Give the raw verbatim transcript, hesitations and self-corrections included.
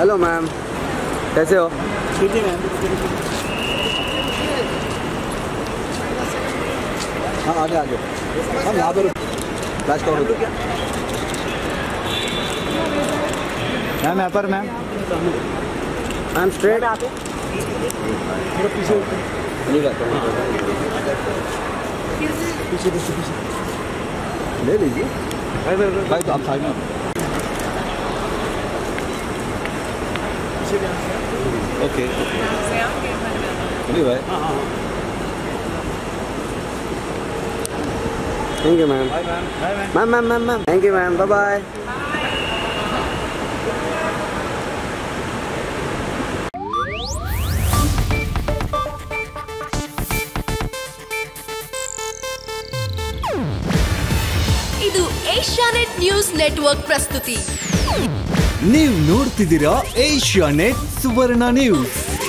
Hello ma'am, कैसे हो? ठीक है मैम। हाँ आगे आगे हम यहाँ पर फ्लैश कॉल होते हैं मैम। यहाँ पर मैम आई एम स्ट्रेट पीछे नहीं पीछे पीछे पीछे ले लीजिए भाई। तो आप साइड में ओके भाई। Thank you ma'am. Ma'am ma'am ma'am ma'am thank you ma'am. Bye bye. ಇದು ಏಷ್ಯಾನೆಟ್ ನ್ಯೂಸ್ ನೆಟ್ವರ್ಕ್ ಪ್ರಸ್ತುತಿ। ನೀವು ನೋಡ್ತಿದ್ದೀರಾ ಏಷ್ಯಾನೆಟ್ ಸುವರ್ಣ ನ್ಯೂಸ್।